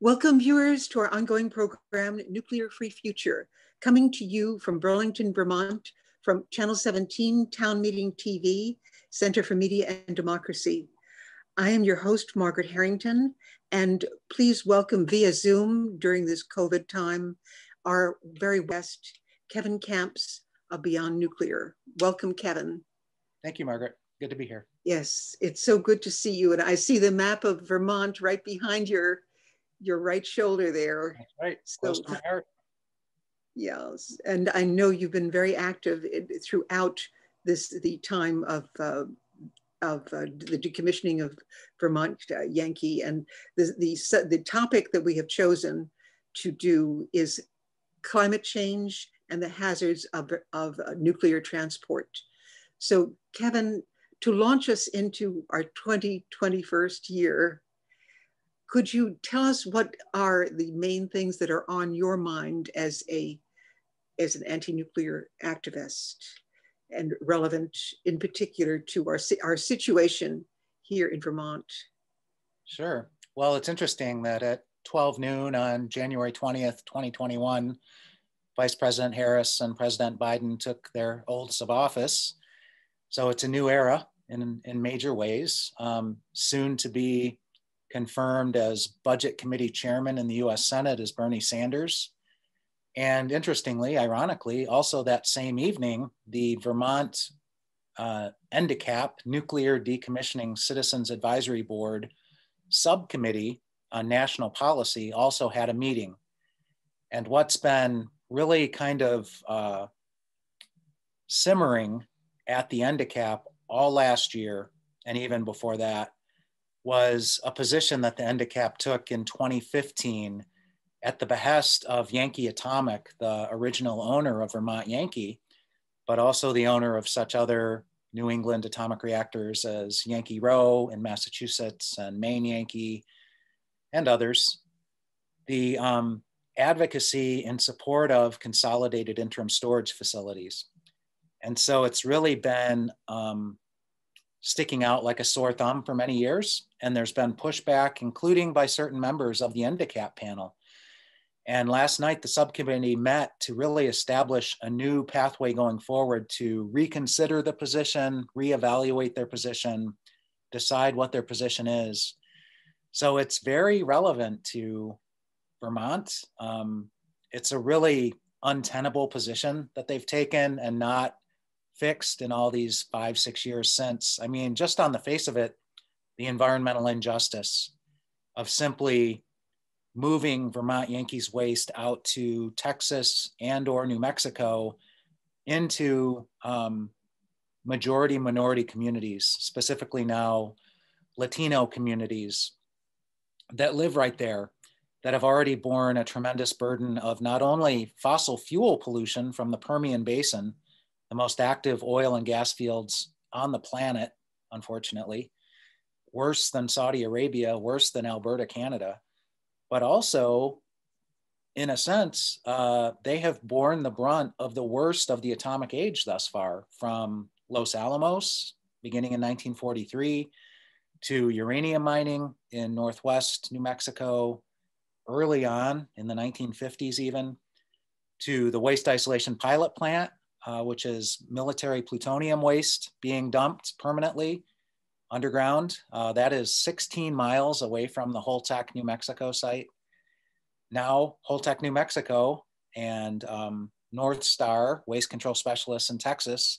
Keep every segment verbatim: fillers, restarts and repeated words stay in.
Welcome viewers to our ongoing program, Nuclear Free Future, coming to you from Burlington, Vermont, from Channel seventeen, Town Meeting T V, Center for Media and Democracy. I am your host, Margaret Harrington, and please welcome via Zoom during this COVID time, our very best, Kevin Kamps of Beyond Nuclear. Welcome, Kevin. Thank you, Margaret. Good to be here. Yes, it's so good to see you. And I see the map of Vermont right behind your, your right shoulder there. That's right, close so, to my heart. Yes, and I know you've been very active throughout this the time of uh, of uh, the decommissioning of Vermont uh, Yankee, and the, the the topic that we have chosen to do is climate change and the hazards of of uh, nuclear transport. So, Kevin, to launch us into our twenty twenty-first year, could you tell us what are the main things that are on your mind as a as an anti-nuclear activist, and relevant in particular to our, our situation here in Vermont? Sure. Well, it's interesting that at twelve noon on January twentieth, twenty twenty-one, Vice President Harris and President Biden took their oaths of office. So it's a new era in, in major ways. Um, soon to be confirmed as Budget Committee Chairman in the U S Senate is Bernie Sanders. And interestingly, ironically, also that same evening, the Vermont uh, N D C A P, Nuclear Decommissioning Citizens Advisory Board Subcommittee on National Policy also had a meeting. And what's been really kind of uh, simmering at the N D C A P all last year, and even before that, was a position that the N D C A P took in twenty fifteen at the behest of Yankee Atomic, the original owner of Vermont Yankee, but also the owner of such other New England atomic reactors as Yankee Rowe in Massachusetts and Maine Yankee and others. The um, advocacy in support of consolidated interim storage facilities. And so it's really been um, sticking out like a sore thumb for many years. And there's been pushback, including by certain members of the N D C A P panel. And last night, the subcommittee met to really establish a new pathway going forward to reconsider the position, reevaluate their position, decide what their position is. So it's very relevant to Vermont. Um, it's a really untenable position that they've taken and not fixed in all these five, six years since. I mean, just on the face of it, the environmental injustice of simply moving Vermont Yankees waste out to Texas and or New Mexico into um, majority minority communities, specifically now Latino communities that live right there, that have already borne a tremendous burden of not only fossil fuel pollution from the Permian Basin, the most active oil and gas fields on the planet, unfortunately, worse than Saudi Arabia, worse than Alberta, Canada, but also, in a sense, uh, they have borne the brunt of the worst of the atomic age thus far, from Los Alamos, beginning in nineteen forty-three, to uranium mining in Northwest New Mexico, early on in the nineteen fifties even, to the waste isolation pilot plant, uh, which is military plutonium waste being dumped permanently underground. Uh, that is sixteen miles away from the Holtec, New Mexico site. Now, Holtec, New Mexico and um, North Star, waste control specialists in Texas,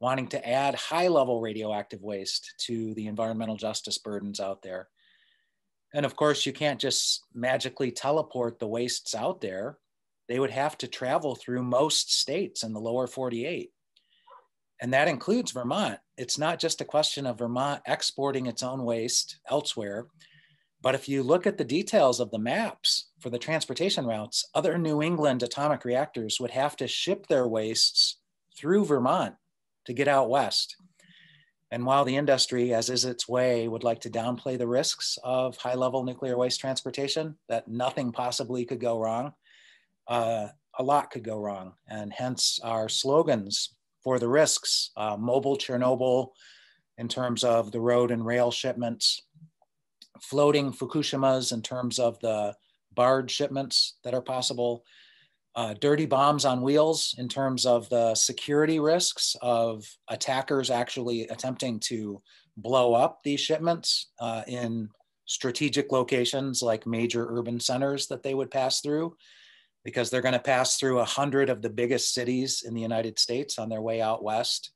wanting to add high-level radioactive waste to the environmental justice burdens out there. And of course, you can't just magically teleport the wastes out there. They would have to travel through most states in the lower forty-eight. And that includes Vermont. It's not just a question of Vermont exporting its own waste elsewhere, but if you look at the details of the maps for the transportation routes, other New England atomic reactors would have to ship their wastes through Vermont to get out west. And while the industry, as is its way, would like to downplay the risks of high-level nuclear waste transportation, that nothing possibly could go wrong, uh, a lot could go wrong, and hence our slogans for the risks, uh, mobile Chernobyl in terms of the road and rail shipments, floating Fukushimas in terms of the barge shipments that are possible, uh, dirty bombs on wheels in terms of the security risks of attackers actually attempting to blow up these shipments uh, in strategic locations like major urban centers that they would pass through, because they're going to pass through a hundred of the biggest cities in the United States on their way out west.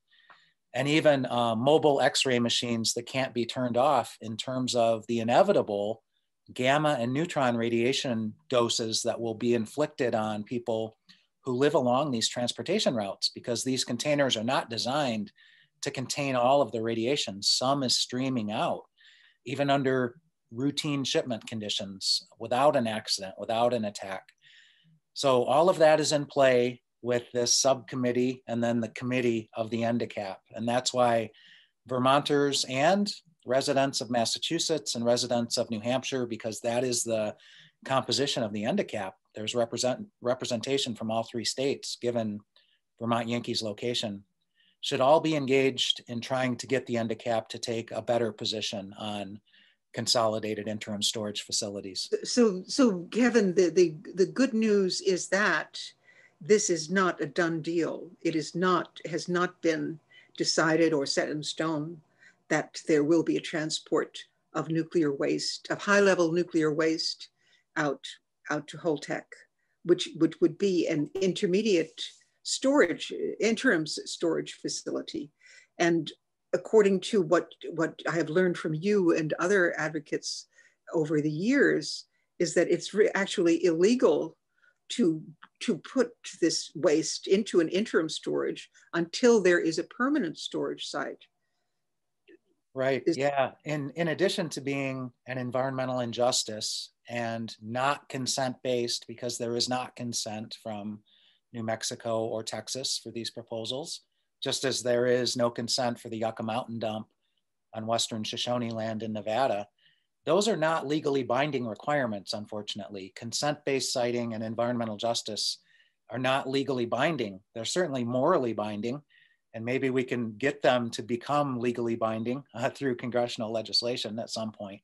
And even uh, mobile X-ray machines that can't be turned off in terms of the inevitable gamma and neutron radiation doses that will be inflicted on people who live along these transportation routes, because these containers are not designed to contain all of the radiation. Some is streaming out, even under routine shipment conditions, without an accident, without an attack. So all of that is in play with this subcommittee and then the committee of the N D C A P. And that's why Vermonters and residents of Massachusetts and residents of New Hampshire, because that is the composition of the N D C A P. There's represent, representation from all three states, given Vermont Yankee's location, should all be engaged in trying to get the N D C A P to take a better position on consolidated interim storage facilities. So, so Kevin, the, the, the good news is that this is not a done deal. It is not, has not been decided or set in stone that there will be a transport of nuclear waste, of high-level nuclear waste out, out to Holtec, which, which would be an intermediate storage, interim storage facility. And according to what, what I have learned from you and other advocates over the years, is that it's actually illegal to, to put this waste into an interim storage until there is a permanent storage site. Right, yeah. In, in addition to being an environmental injustice and not consent-based, because there is not consent from New Mexico or Texas for these proposals, just as there is no consent for the Yucca Mountain dump on Western Shoshone land in Nevada, those are not legally binding requirements, unfortunately. Consent-based siting and environmental justice are not legally binding. They're certainly morally binding, and maybe we can get them to become legally binding uh, through congressional legislation at some point.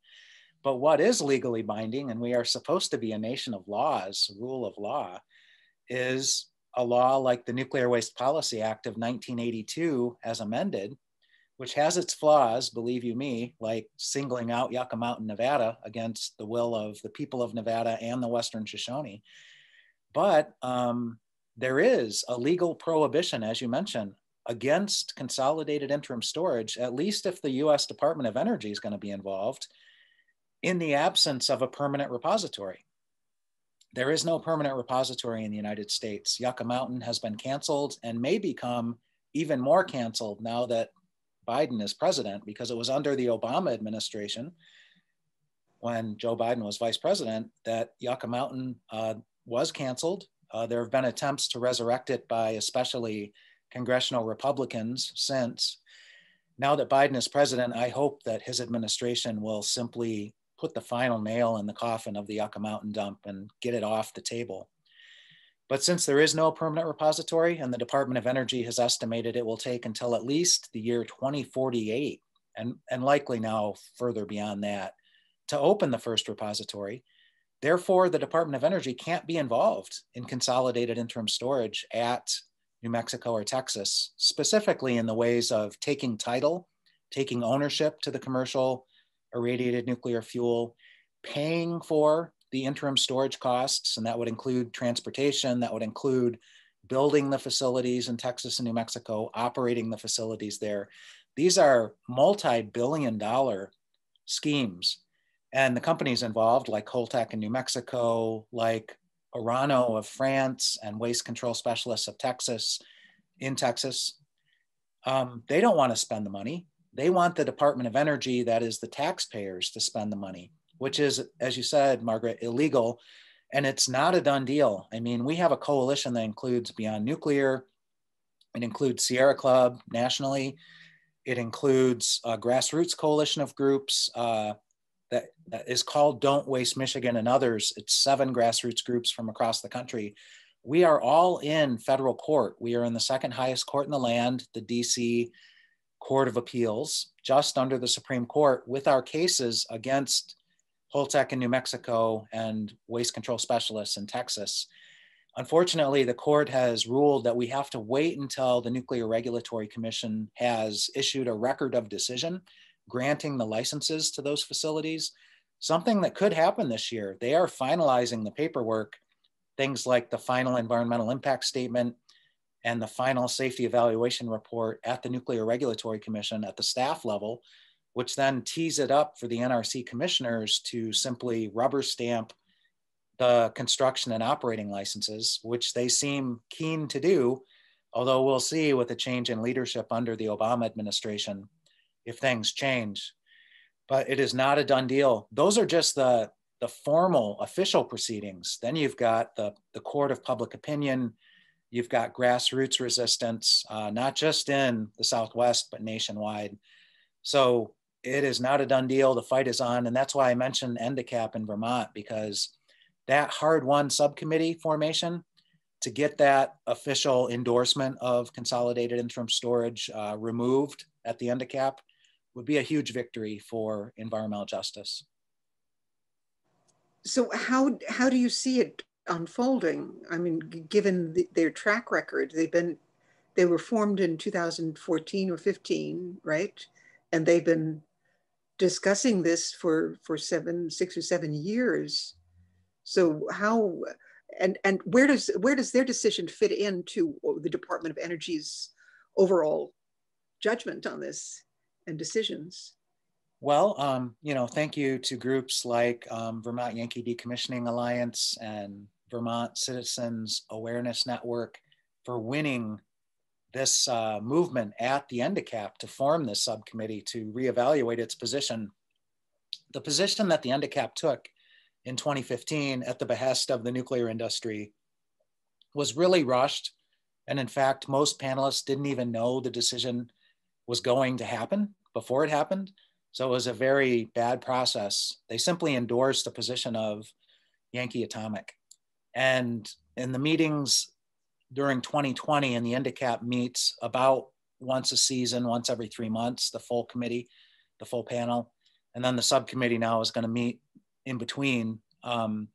But what is legally binding, and we are supposed to be a nation of laws, rule of law, is a law like the Nuclear Waste Policy Act of nineteen eighty-two as amended, which has its flaws, believe you me, like singling out Yucca Mountain, Nevada against the will of the people of Nevada and the Western Shoshone. But um, there is a legal prohibition, as you mentioned, against consolidated interim storage, at least if the U S Department of Energy is going to be involved, in the absence of a permanent repository. There is no permanent repository in the United States. Yucca Mountain has been canceled and may become even more canceled now that Biden is president, because it was under the Obama administration, when Joe Biden was vice president, that Yucca Mountain uh, was canceled. Uh, there have been attempts to resurrect it by especially congressional Republicans since. Now that Biden is president, I hope that his administration will simply put the final nail in the coffin of the Yucca Mountain dump and get it off the table. But since there is no permanent repository, and the Department of Energy has estimated it will take until at least the year twenty forty-eight, and, and likely now further beyond that, to open the first repository, therefore the Department of Energy can't be involved in consolidated interim storage at New Mexico or Texas, specifically in the ways of taking title, taking ownership to the commercial irradiated nuclear fuel, paying for the interim storage costs, and that would include transportation, that would include building the facilities in Texas and New Mexico, operating the facilities there. These are multi-billion dollar schemes. And the companies involved, like Holtec in New Mexico, like Orano of France and Waste Control Specialists of Texas, in Texas, um, they don't want to spend the money. They want the Department of Energy, that is the taxpayers, to spend the money, which is, as you said, Margaret, illegal. And it's not a done deal. I mean, we have a coalition that includes Beyond Nuclear. It includes Sierra Club nationally. It includes a grassroots coalition of groups, uh, That, that is called Don't Waste Michigan and others. It's seven grassroots groups from across the country. We are all in federal court. We are in the second highest court in the land, the D C Court of Appeals, just under the Supreme Court, with our cases against Holtec in New Mexico and waste control specialists in Texas. Unfortunately, the court has ruled that we have to wait until the Nuclear Regulatory Commission has issued a record of decision granting the licenses to those facilities, something that could happen this year. They are finalizing the paperwork, things like the final environmental impact statement and the final safety evaluation report at the Nuclear Regulatory Commission at the staff level, which then tees it up for the N R C commissioners to simply rubber stamp the construction and operating licenses, which they seem keen to do, although we'll see with a change in leadership under the Obama administration if things change. But it is not a done deal. Those are just the, the formal official proceedings. Then you've got the, the court of public opinion. You've got grassroots resistance, uh, not just in the Southwest, but nationwide. So it is not a done deal. The fight is on. And that's why I mentioned N D CAP in Vermont, because that hard-won subcommittee formation to get that official endorsement of consolidated interim storage uh, removed at the N D CAP would be a huge victory for environmental justice. So how, how do you see it unfolding? I mean, given the, their track record, they've been, they were formed in two thousand fourteen or fifteen, right? And they've been discussing this for, for seven, six or seven years. So how, and, and where does, where does their decision fit into the Department of Energy's overall judgment on this and decisions? Well, um, you know, thank you to groups like um, Vermont Yankee Decommissioning Alliance and Vermont Citizens Awareness Network for winning this uh, movement at the N D CAP to form this subcommittee to reevaluate its position. The position that the N D CAP took in twenty fifteen at the behest of the nuclear industry was really rushed. And in fact, most panelists didn't even know the decision was going to happen before it happened. So it was a very bad process. They simply endorsed the position of Yankee Atomic. And in the meetings during twenty twenty, and the N D CAP meets about once a season, once every three months, the full committee, the full panel, and then the subcommittee now is gonna meet in between. Um,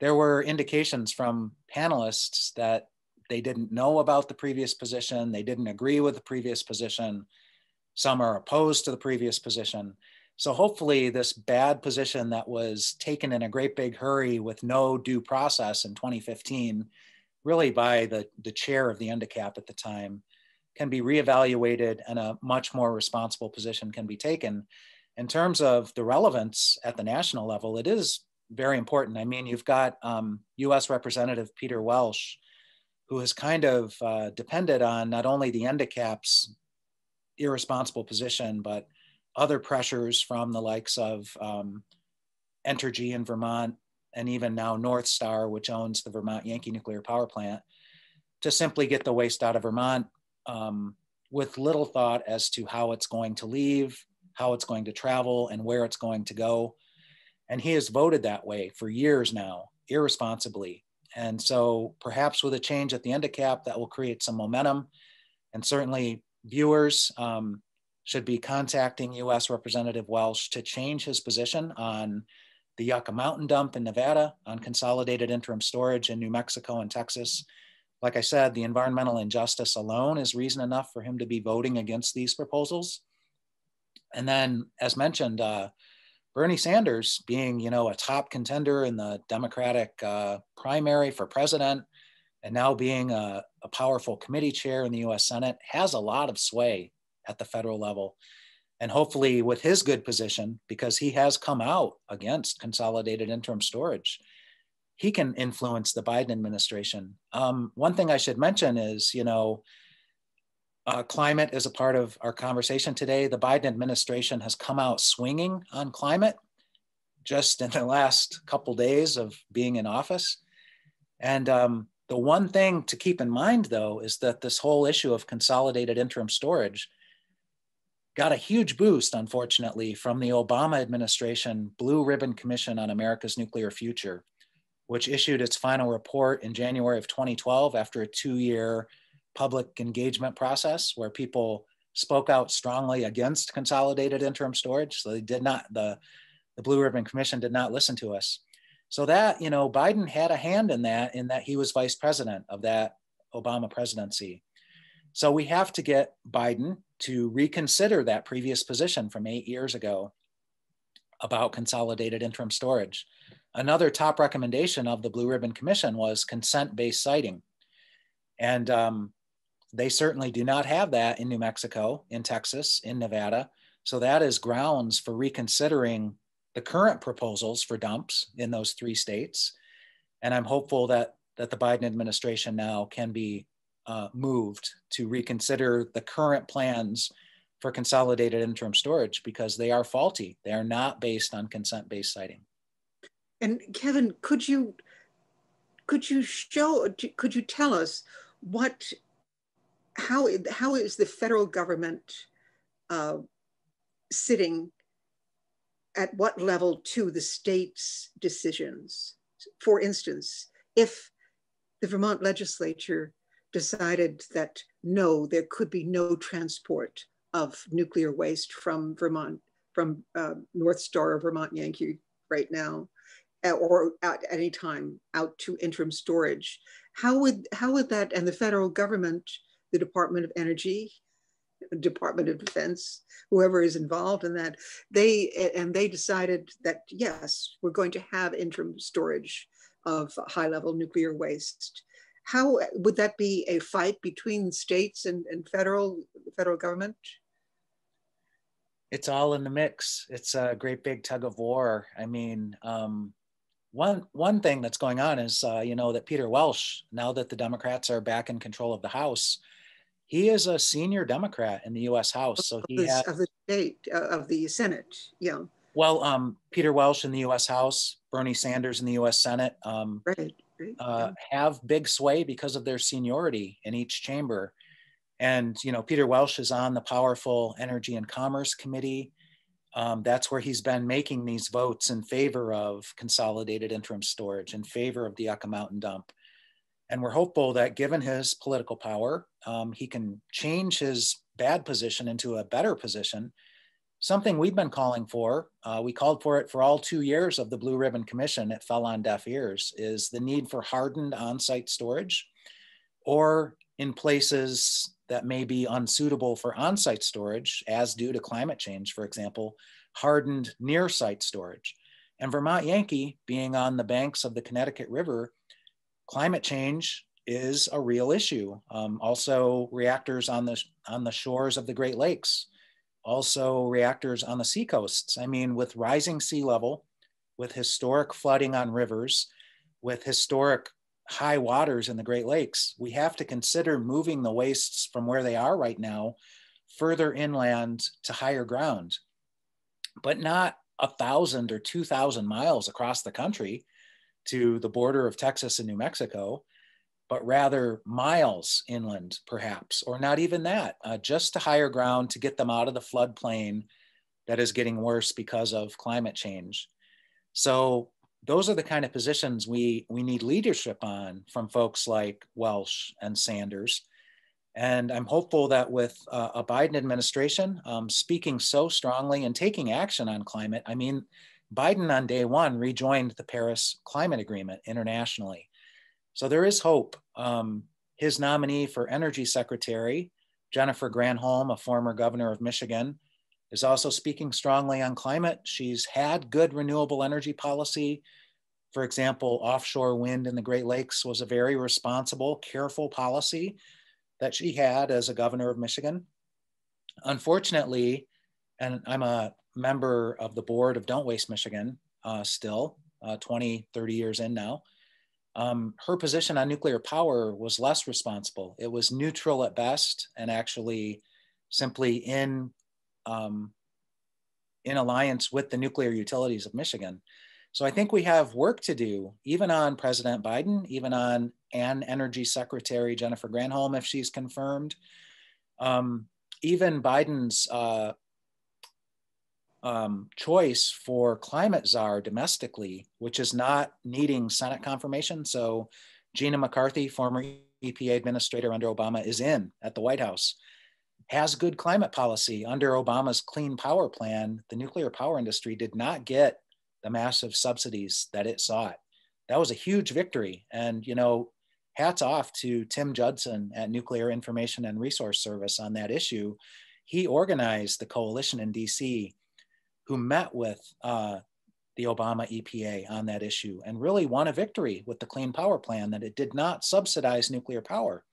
there were indications from panelists that they didn't know about the previous position, they didn't agree with the previous position, some are opposed to the previous position. So hopefully this bad position that was taken in a great big hurry with no due process in twenty fifteen, really by the, the chair of the N D CAP at the time, can be reevaluated and a much more responsible position can be taken. In terms of the relevance at the national level, it is very important. I mean, you've got um, U S Representative Peter Welch, who has kind of uh, depended on not only the N D CAP's irresponsible position, but other pressures from the likes of um, Entergy in Vermont, and even now North Star, which owns the Vermont Yankee nuclear power plant, to simply get the waste out of Vermont um, with little thought as to how it's going to leave, how it's going to travel, and where it's going to go. And he has voted that way for years now, irresponsibly. And so perhaps with a change at the N D CAP, that will create some momentum. And certainly viewers um, should be contacting U S Representative Welch to change his position on the Yucca Mountain dump in Nevada, on consolidated interim storage in New Mexico and Texas. Like I said, the environmental injustice alone is reason enough for him to be voting against these proposals. And then, as mentioned, uh, Bernie Sanders being, you know, a top contender in the Democratic uh, primary for president, and now being a, a powerful committee chair in the U S Senate, has a lot of sway at the federal level. And hopefully with his good position, because he has come out against consolidated interim storage, he can influence the Biden administration. Um, one thing I should mention is, you know, uh, climate is a part of our conversation today. The Biden administration has come out swinging on climate just in the last couple days of being in office. And um, the one thing to keep in mind, though, is that this whole issue of consolidated interim storage got a huge boost, unfortunately, from the Obama administration Blue Ribbon Commission on America's Nuclear Future, which issued its final report in January of twenty twelve after a two-year public engagement process where people spoke out strongly against consolidated interim storage. So they did not, the, the Blue Ribbon Commission did not listen to us. So that, you know, Biden had a hand in that, in that he was vice president of that Obama presidency. So we have to get Biden to reconsider that previous position from eight years ago about consolidated interim storage. Another top recommendation of the Blue Ribbon Commission was consent-based siting. And um, they certainly do not have that in New Mexico, in Texas, in Nevada. So that is grounds for reconsidering the current proposals for dumps in those three states. And I'm hopeful that, that the Biden administration now can be uh, moved to reconsider the current plans for consolidated interim storage, because they are faulty. They are not based on consent-based siting. And Kevin, could you, could you show, could you tell us what, how, how is the federal government uh, sitting at what level to the state's decisions? For instance, if the Vermont legislature decided that no, there could be no transport of nuclear waste from Vermont, from uh, North Star or Vermont Yankee right now, or at any time out to interim storage, how would, how would that, and the federal government, the Department of Energy, Department of Defense, whoever is involved in that, they, and they decided that yes, we're going to have interim storage of high level nuclear waste. How would that be a fight between states and, and federal, federal government? It's all in the mix. It's a great big tug of war. I mean, um, One, one thing that's going on is, uh, you know, that Peter Welch, now that the Democrats are back in control of the House, he is a senior Democrat in the U S House. So he had, of the state, uh, of the Senate, yeah. Well, um, Peter Welch in the U S House, Bernie Sanders in the U S Senate, um, right, right, uh, yeah. have big sway because of their seniority in each chamber. And, you know, Peter Welch is on the powerful Energy and Commerce Committee. Um, that's where he's been making these votes in favor of consolidated interim storage, in favor of the Yucca Mountain dump. And we're hopeful that given his political power, um, he can change his bad position into a better position, something we've been calling for. Uh, we called for it for all two years of the Blue Ribbon Commission. It fell on deaf ears, is the need for hardened on-site storage, or in places that may be unsuitable for on-site storage, as due to climate change, for example, hardened near-site storage. And Vermont Yankee, being on the banks of the Connecticut River, climate change is a real issue. Um, also reactors on the, on the shores of the Great Lakes, also reactors on the seacoasts. I mean, with rising sea level, with historic flooding on rivers, with historic high waters in the Great Lakes, we have to consider moving the wastes from where they are right now further inland to higher ground, but not a thousand or two thousand miles across the country to the border of Texas and New Mexico, but rather miles inland perhaps, or not even that, uh, just to higher ground to get them out of the floodplain that is getting worse because of climate change. So those are the kind of positions we, we need leadership on from folks like Welch and Sanders. And I'm hopeful that with uh, a Biden administration um, speaking so strongly and taking action on climate, I mean, Biden on day one rejoined the Paris Climate Agreement internationally. So there is hope. Um, his nominee for Energy Secretary, Jennifer Granholm, a former governor of Michigan, is also speaking strongly on climate. She's had good renewable energy policy. For example, offshore wind in the Great Lakes was a very responsible, careful policy that she had as a governor of Michigan. Unfortunately, and I'm a member of the board of Don't Waste Michigan uh, still, uh, twenty, thirty years in now, um, her position on nuclear power was less responsible. It was neutral at best, and actually simply in Um, in alliance with the nuclear utilities of Michigan. So I think we have work to do, even on President Biden, even on an Energy Secretary, Jennifer Granholm, if she's confirmed. Um, even Biden's uh, um, choice for climate czar domestically, which is not needing Senate confirmation. So Gina McCarthy, former E P A administrator under Obama, is in at the White House. Has good climate policy. Under Obama's Clean Power Plan, the nuclear power industry did not get the massive subsidies that it sought. That was a huge victory. And, you know, hats off to Tim Judson at Nuclear Information and Resource Service on that issue. He organized the coalition in D C who met with uh, the Obama E P A on that issue and really won a victory with the Clean Power Plan that it did not subsidize nuclear power.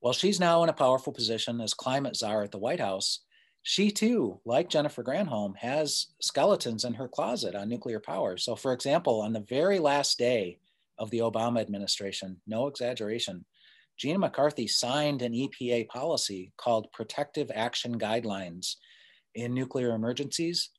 Well, she's now in a powerful position as climate czar at the White House. She too, like Jennifer Granholm, has skeletons in her closet on nuclear power. So for example, on the very last day of the Obama administration, no exaggeration, Gina McCarthy signed an E P A policy called Protective Action Guidelines in Nuclear Emergencies,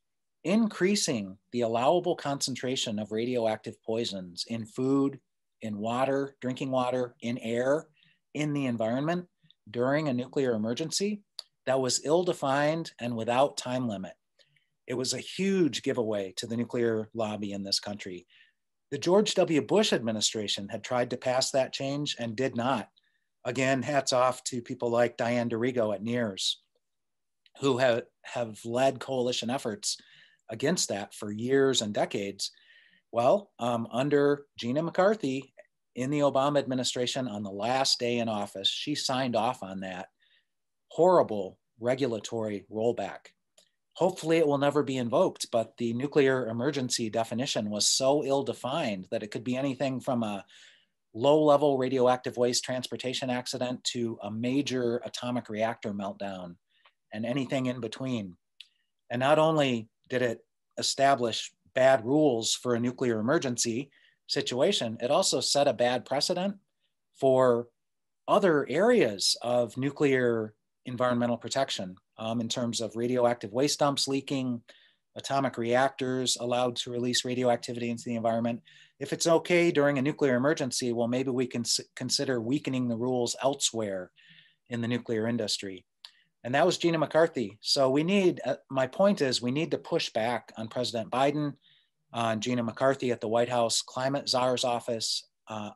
increasing the allowable concentration of radioactive poisons in food, in water, drinking water, in air, in the environment during a nuclear emergency that was ill-defined and without time limit. It was a huge giveaway to the nuclear lobby in this country. The George W. Bush administration had tried to pass that change and did not. Again, hats off to people like Diane DiRigo at NEARS, who have, have led coalition efforts against that for years and decades. Well, um, under Gina McCarthy in the Obama administration, on the last day in office, she signed off on that horrible regulatory rollback. Hopefully it will never be invoked, but the nuclear emergency definition was so ill-defined that it could be anything from a low-level radioactive waste transportation accident to a major atomic reactor meltdown and anything in between. And not only did it establish bad rules for a nuclear emergency situation, it also set a bad precedent for other areas of nuclear environmental protection, um, in terms of radioactive waste dumps leaking, atomic reactors allowed to release radioactivity into the environment. If it's okay during a nuclear emergency, well, maybe we can consider weakening the rules elsewhere in the nuclear industry. And that was Gina McCarthy. So we need, uh, my point is we need to push back on President Biden, on Gina McCarthy at the White House Climate Czar's office, uh,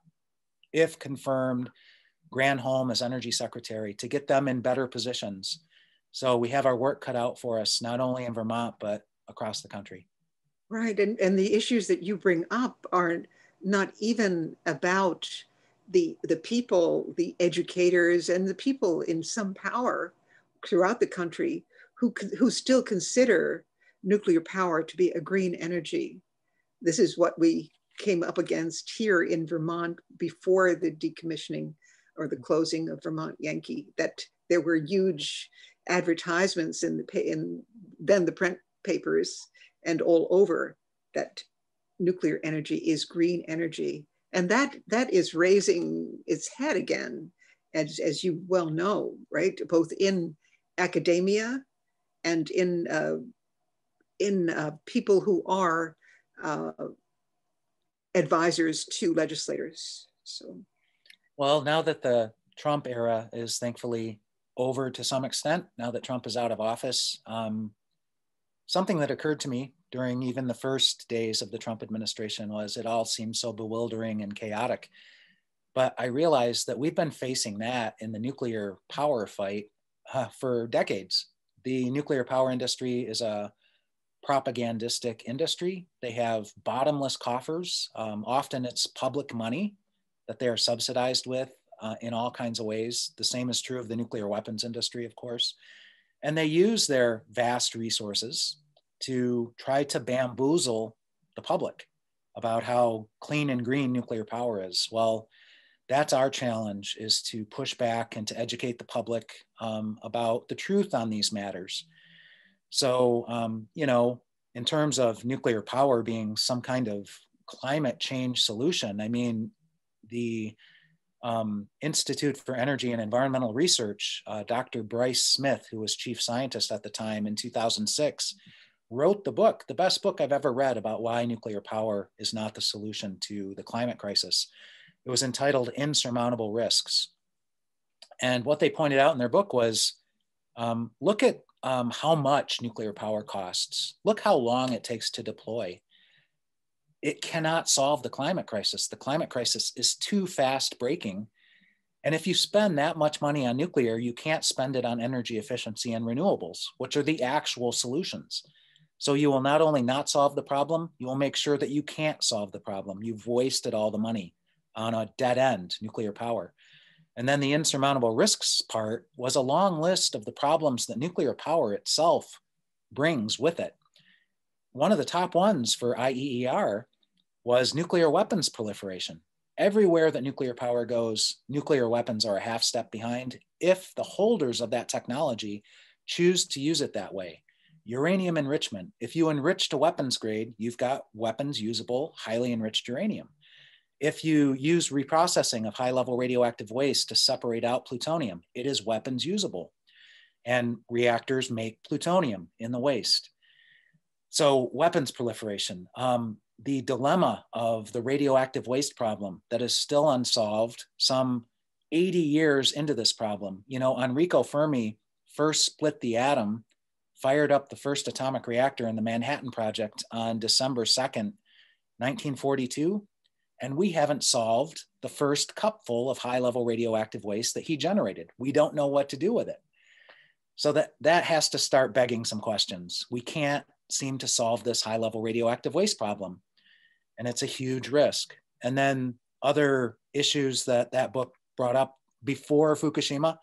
if confirmed, Granholm as Energy Secretary, to get them in better positions. So we have our work cut out for us, not only in Vermont, but across the country. Right, and, and the issues that you bring up are not even about the, the people, the educators, and the people in some power throughout the country who, who still consider nuclear power to be a green energy. This is what we came up against here in Vermont before the decommissioning or the closing of Vermont Yankee, that there were huge advertisements in the in then the print papers and all over that nuclear energy is green energy. And that that is raising its head again, as, as you well know, right? Both in academia and in, uh, in uh, people who are uh, advisors to legislators, so. Well, now that the Trump era is thankfully over to some extent, now that Trump is out of office, um, something that occurred to me during even the first days of the Trump administration was it all seemed so bewildering and chaotic. But I realized that we've been facing that in the nuclear power fight uh, for decades. The nuclear power industry is a propagandistic industry. They have bottomless coffers. Um, often it's public money that they are subsidized with uh, in all kinds of ways. The same is true of the nuclear weapons industry, of course. And they use their vast resources to try to bamboozle the public about how clean and green nuclear power is. Well, that's our challenge, is to push back and to educate the public um, about the truth on these matters. So, um, you know, in terms of nuclear power being some kind of climate change solution, I mean, the um, Institute for Energy and Environmental Research, uh, Doctor Bryce Smith, who was chief scientist at the time in two thousand six, wrote the book, the best book I've ever read, about why nuclear power is not the solution to the climate crisis. It was entitled Insurmountable Risks. And what they pointed out in their book was, um, look at um, how much nuclear power costs. Look how long it takes to deploy. It cannot solve the climate crisis. The climate crisis is too fast breaking. And if you spend that much money on nuclear, you can't spend it on energy efficiency and renewables, which are the actual solutions. So you will not only not solve the problem, you will make sure that you can't solve the problem. You've wasted all the money on a dead end, nuclear power. And then the insurmountable risks part was a long list of the problems that nuclear power itself brings with it. One of the top ones for I E E R was nuclear weapons proliferation. Everywhere that nuclear power goes, nuclear weapons are a half step behind if the holders of that technology choose to use it that way. Uranium enrichment. If you enrich to weapons grade, you've got weapons usable, highly enriched uranium. If you use reprocessing of high-level radioactive waste to separate out plutonium, it is weapons usable. And reactors make plutonium in the waste. So weapons proliferation, um, the dilemma of the radioactive waste problem that is still unsolved some eighty years into this problem. You know, Enrico Fermi first split the atom, fired up the first atomic reactor in the Manhattan Project on December second, nineteen forty-two. And we haven't solved the first cupful of high-level radioactive waste that he generated. We don't know what to do with it. So that, that has to start begging some questions. We can't seem to solve this high-level radioactive waste problem, and it's a huge risk. And then other issues that that book brought up before Fukushima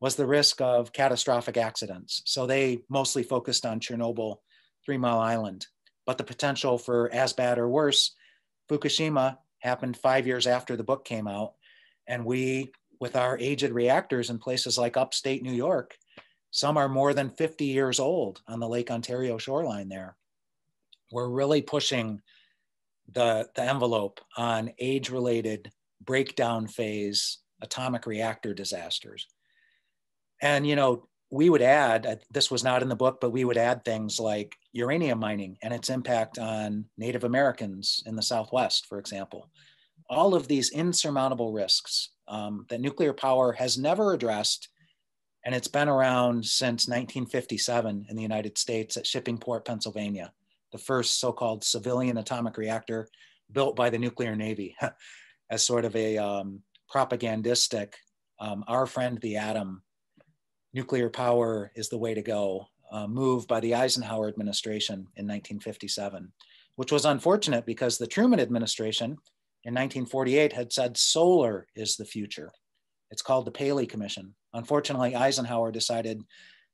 was the risk of catastrophic accidents. So they mostly focused on Chernobyl, Three Mile Island, but the potential for as bad or worse, Fukushima happened five years after the book came out. And we, with our aged reactors in places like upstate New York, some are more than fifty years old on the Lake Ontario shoreline there. We're really pushing the, the envelope on age-related breakdown phase atomic reactor disasters. And, you know, we would add, this was not in the book, but we would add things like uranium mining and its impact on Native Americans in the Southwest, for example. All of these insurmountable risks um, that nuclear power has never addressed, and it's been around since nineteen fifty-seven in the United States at Shippingport, Pennsylvania, the first so-called civilian atomic reactor built by the nuclear Navy as sort of a um, propagandistic, um, our friend the atom, nuclear power is the way to go, uh, move by the Eisenhower administration in nineteen fifty-seven, which was unfortunate because the Truman administration in nineteen forty-eight had said solar is the future. It's called the Paley Commission. Unfortunately, Eisenhower decided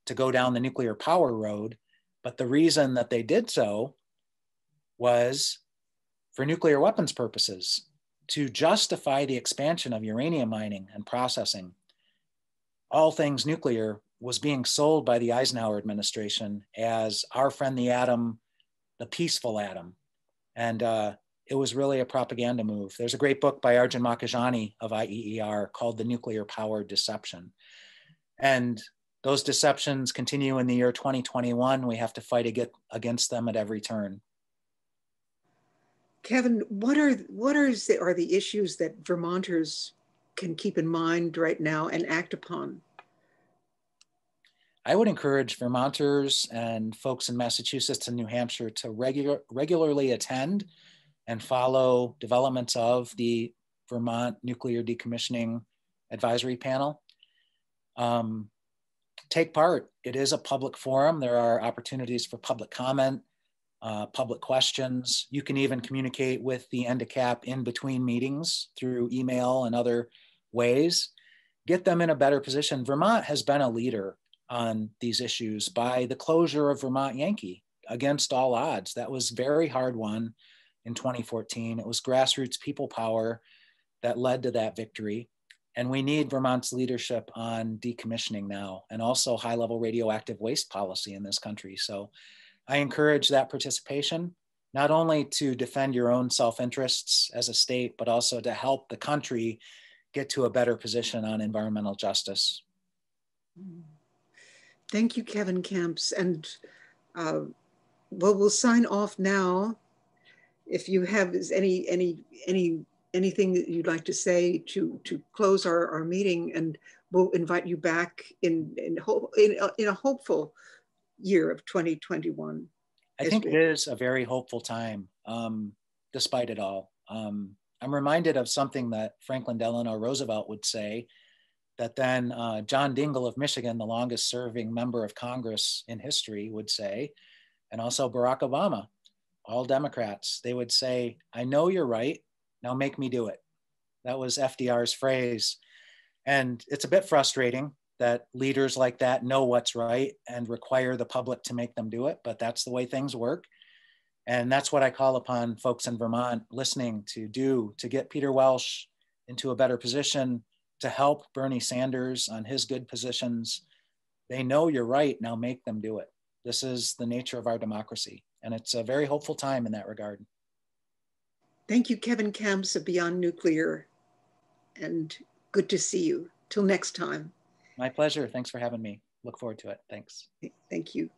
to go down the nuclear power road, but the reason that they did so was for nuclear weapons purposes, to justify the expansion of uranium mining and processing. All things nuclear was being sold by the Eisenhower administration as our friend the atom, the peaceful atom. And uh, it was really a propaganda move. There's a great book by Arjun Makhijani of I E E R called The Nuclear Power Deception. And those deceptions continue in the year twenty twenty-one. We have to fight against them at every turn. Kevin, what are, what are, the, are the issues that Vermonters can keep in mind right now and act upon? I would encourage Vermonters and folks in Massachusetts and New Hampshire to regular, regularly attend and follow developments of the Vermont Nuclear Decommissioning Advisory Panel. Um, take part. It is a public forum. There are opportunities for public comment, uh, public questions. You can even communicate with the N D C A P in between meetings through email and other ways. Get them in a better position. Vermont has been a leader on these issues by the closure of Vermont Yankee against all odds. That was very hard won in twenty fourteen. It was grassroots people power that led to that victory. And we need Vermont's leadership on decommissioning now and also high-level radioactive waste policy in this country. So I encourage that participation, not only to defend your own self-interests as a state, but also to help the country get to a better position on environmental justice. Thank you, Kevin Kamps. And uh, well, we'll sign off now. If you have any any any anything that you'd like to say to to close our, our meeting, and we'll invite you back in in, ho in, a, in a hopeful year of twenty twenty-one. I think it is a very hopeful time, um, despite it all. Um, I'm reminded of something that Franklin Delano Roosevelt would say, that then uh, John Dingell of Michigan, the longest serving member of Congress in history, would say, and also Barack Obama, all Democrats, they would say, I know you're right, now make me do it. That was F D R's phrase. And it's a bit frustrating that leaders like that know what's right and require the public to make them do it, but that's the way things work. And that's what I call upon folks in Vermont listening to do, to get Peter Welch into a better position, to help Bernie Sanders on his good positions. They know you're right, now make them do it. This is the nature of our democracy. And it's a very hopeful time in that regard. Thank you, Kevin Kamps of Beyond Nuclear. And good to see you. Till next time. My pleasure. Thanks for having me. Look forward to it. Thanks. Thank you.